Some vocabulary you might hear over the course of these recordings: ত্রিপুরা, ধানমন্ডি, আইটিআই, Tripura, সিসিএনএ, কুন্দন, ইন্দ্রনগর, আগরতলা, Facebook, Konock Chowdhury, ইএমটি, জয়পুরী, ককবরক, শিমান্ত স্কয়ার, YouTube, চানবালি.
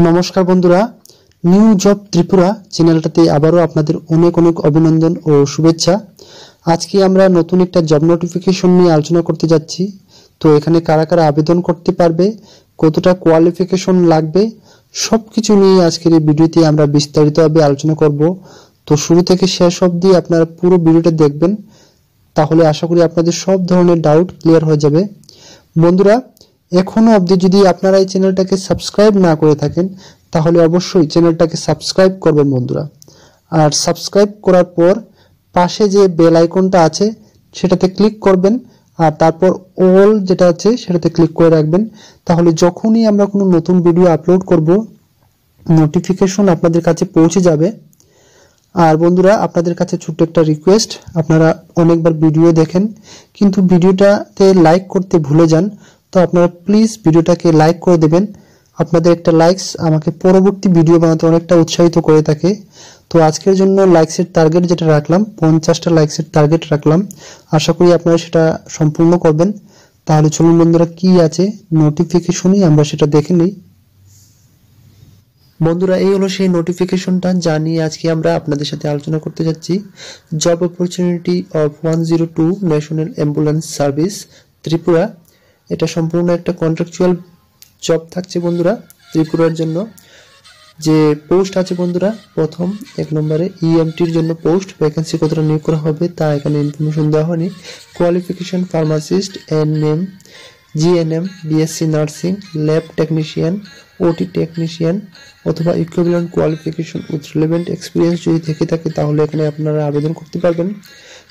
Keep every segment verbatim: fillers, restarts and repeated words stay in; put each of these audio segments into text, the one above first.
नमस्कार बंधुरा न्यू जब त्रिपुरा चैनलटाते आबारो आपनादेर अनेक अनेक अभिनंदन और शुभेच्छा। आज के आमरा नतून एकटा जब नोटिफिकेशन निये आलोचना करते जाच्छि। तो एखाने कारा कारा आवेदन करते पारबे, कतटा क्वालिफिकेशन लागबे, सबकिछु निये आजकेर एई भिडियोते आमरा बिस्तारितभावे आलोचना करब। तो शुरू थेके शेष अब्दि आपनारा पुरो भिडियोटा देखबेन, ताहले आशा करी आपनादेर सब धरनेर डाउट क्लियर हये जाबे। बंधुरा एखोनो अब्दि यदि आपनारा एई चैनलटाके सबस्क्राइब ना करे थाकेन ताहले अवश्य चैनलटाके सबस्क्राइब करबेन बंधुरा। और सबस्क्राइब करार पर पाशे जे बेल आइकनटा आछे सेटाते क्लिक करबेन और तारपर अल जेटा आछे सेटाते क्लिक करे राखबेन, ताहले जखोनी आमरा कोनो नतुन भिडियो आपलोड करब नोटिफिकेशन आपनादेर काछे पौंछे जाबे। और बंधुरा आपनादेर काछे छोटो एकटा रिक्वेस्ट, आपनारा अनेकबार भिडियो देखें किन्तु भिडियोटाते लाइक करते भुले जान, तो अपनारा प्लिज भिडियोटाके लाइक करे देबेन। आपनादेर एकटा लाइक्स आमाके परवर्ती भिडियो बनाते अनेकटा उत्साहित करे थाके। तो आजकेर जन्य लाइक्सेर टार्गेट जेटा राखलाम पचासटा लाइक्सेर टार्गेट राखलाम, आशा करी आपनारा सेटा सम्पूर्ण करबेन। ताहले चलुन बंधुरा कि आछे नोटिफिकेशनई आमरा सेटा देखे नेই। बंधुरा এই হলো সেই নোটিফিকেশনটা যা নিয়ে আজকে আমরা আপনাদের সাথে আলোচনা করতে যাচ্ছি। Job opportunity of one zero two national ambulance service ত্রিপুরা, এটা সম্পূর্ণ একটা কন্ট্রাকচুয়াল জব থাকছে বন্ধুরা ত্রিপুরার জন্য। যে পোস্ট আছে বন্ধুরা, প্রথম এক নম্বরে ইএমটির জন্য পোস্ট ভ্যাকেন্সি কতটা নিয়োগ করা হবে তা এখানে ইনফরমেশন দেওয়া হয়নি। Qualification pharmacist, NM, GNM, BSc nursing, lab technician, OT technician অথবা equivalent qualification with relevant experience যদি থেকে থাকে তাহলে এখানে আপনারা আবেদন করতে পারবেন।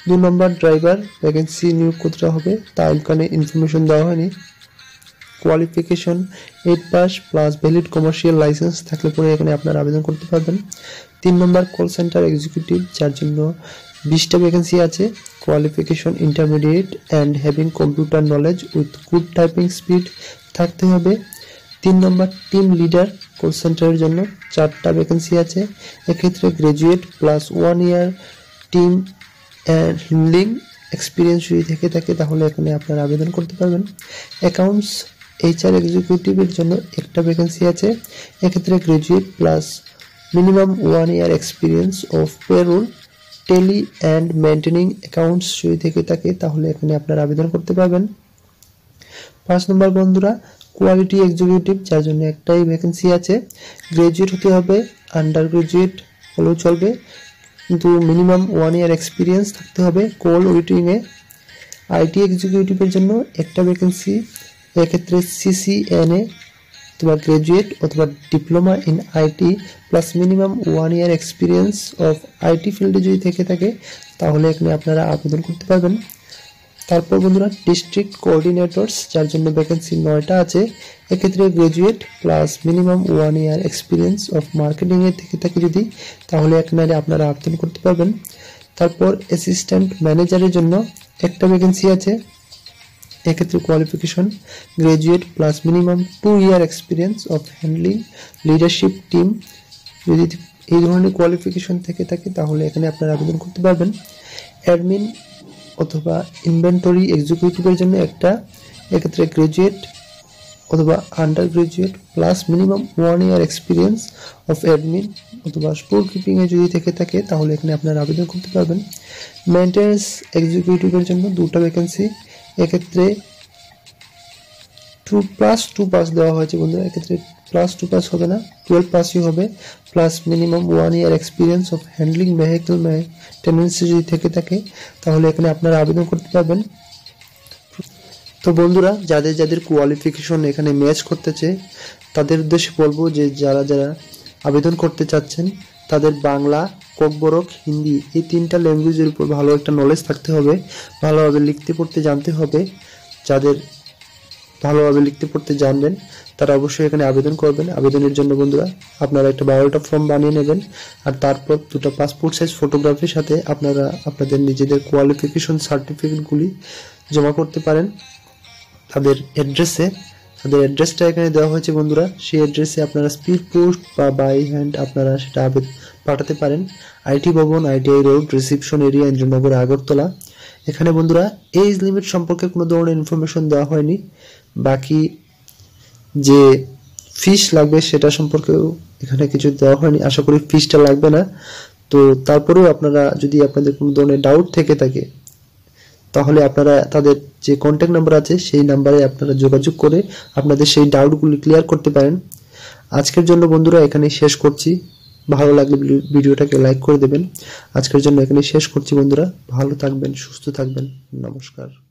दो नम्बर ड्राइवर वैकेंसी नियोग कतटा होबे ता एखाने इनफरमेशन देওয়া হয়নি। Qualification eight pass plus valid commercial licence থাকলে পরে এখানে আপনারা আবেদন করতে পারবেন। तीन नम्बर कल सेंटर एग्जीक्यूटिव, যার জন্য बीसटा वैकेंसी আছে। Qualification intermediate and having computer knowledge with good typing speed থাকতে হবে। तीन नम्बर टीम লিডার কল সেন্টারের জন্য চারটা वैकेंसी আছে। एक ক্ষেত্রে graduate plus one year team and handling experience जो थे थे एखे अपना आवेदन करते। अकाउंट्स एच आर एक्सिक्यूटिव एक वैकेंसी आछे। एक क्षेत्र graduate plus minimum one year experience of payroll Tally and maintaining accounts जो थे थे अपना आवेदन करते। पाँच नम्बर बंधुरा क्वालिटी एक्सिक्यूटिव, जार जन्य एकटाई वैकेंसी आछे। ग्रेजुएट होते होबे, अंडार ग्रेजुएट हलेओ चलबे, কিন্তু মিনিমাম ওয়ান ইয়ার এক্সপিরিয়েন্স থাকতে হবে। কল ওয়েটিংয়ে আইটি এক্সিকিউটিভের জন্য একটা ভ্যাকেন্সি। এক্ষেত্রে সিসিএনএ অথবা গ্রাজুয়েট অথবা diploma in IT plus minimum one year experience of IT ফিল্ডে যদি থেকে থাকে তাহলে এখানে আপনারা আবেদন করতে পারবেন। তারপর বন্ধুরা ডিস্ট্রিক্ট কোঅর্ডিনেটরস, যার জন্য ভ্যাকেন্সি নয়টা আছে। এক্ষেত্রে graduate plus minimum one year experience of মার্কেটিংয়ের থেকে থাকে যদি তাহলে এখানে আপনারা আবেদন করতে পারবেন। তারপর অ্যাসিস্ট্যান্ট ম্যানেজারের জন্য একটা ভ্যাকেন্সি আছে। এক্ষেত্রে qualification graduate plus minimum two year experience of handling leadership team, যদি এই ধরনের কোয়ালিফিকেশন থেকে থাকে তাহলে এখানে আপনারা আবেদন করতে পারবেন। অ্যাডমিন অথবা ইনভেন্টরি এক্সিকিউটিভের জন্য একটা, এক্ষেত্রে গ্রাজুয়েট অথবা under graduate plus minimum one year experience of admin অথবা স্টোর কিপিংয়ে যদি থেকে থাকে তাহলে এখানে আপনারা আবেদন করতে পারবেন। মেনটেন্স এক্সিকিউটিভের জন্য দুটা ভ্যাকেন্সি, এক্ষেত্রে টু প্লাস টু পাস দেওয়া হয়েছে বন্ধুরা। এক্ষেত্রে প্লাস টু পাস হবে না, টুয়েলভ পাসই হবে, plus minimum one year experience of handling vehicle মেনটেন্যান্সে যদি থেকে থাকে তাহলে এখানে আপনারা আবেদন করতে পারবেন। তো বন্ধুরা যাদের যাদের কোয়ালিফিকেশন এখানে ম্যাচ করতেছে তাদের উদ্দেশ্যে বলবো যে যারা যারা আবেদন করতে চাচ্ছেন তাদের বাংলা, ককবরক, হিন্দি এই তিনটা ল্যাঙ্গুয়েজের উপর ভালো একটা নলেজ থাকতে হবে। ভালোভাবে লিখতে পড়তে জানতে হবে। যাদের ভালোভাবে লিখতে পড়তে জানবেন তারা অবশ্যই এখানে আবেদন করবেন। আবেদনের জন্য বন্ধুরা আপনারা একটা বায়োডাটা ফর্ম বানিয়ে নেবেন আর তারপর দুটো পাসপোর্ট সাইজ ফটোগ্রাফির সাথে আপনারা আপনাদের নিজেদের কোয়ালিফিকেশন সার্টিফিকেটগুলি জমা করতে পারেন তাদের অ্যাড্রেসে। তাদের অ্যাড্রেসটা এখানে দেওয়া হয়েছে বন্ধুরা, সেই অ্যাড্রেসে আপনারা স্পিড পোস্ট বা বাই হ্যান্ড আপনারা সেটা আবেদন পাঠাতে পারেন। IT Bhavan, আইটিআই road, reception area, ইন্দ্রনগর, আগরতলা। এখানে বন্ধুরা এজ লিমিট সম্পর্কে কোনো ধরনের ইনফরমেশন দেওয়া হয়নি। বাকি যে ফিশ লাগবে সেটা সম্পর্কেও এখানে কিছু দেওয়া হয়নি। আশা করি ফিশটা লাগবে না। তো তারপরেও আপনারা যদি আপনাদের কোনো ধরনের ডাউট থেকে থাকে তাহলে আপনারা তাদের যে কন্ট্যাক্ট নাম্বার আছে সেই নাম্বারে আপনারা যোগাযোগ করে আপনাদের সেই ডাউটগুলি ক্লিয়ার করতে পারেন। আজকের জন্য বন্ধুরা এখানেই শেষ করছি। ভালো লাগলে ভিডিওটাকে লাইক করে দেবেন। আজকের জন্য এখানেই শেষ করছি বন্ধুরা। ভালো থাকবেন, সুস্থ থাকবেন। নমস্কার।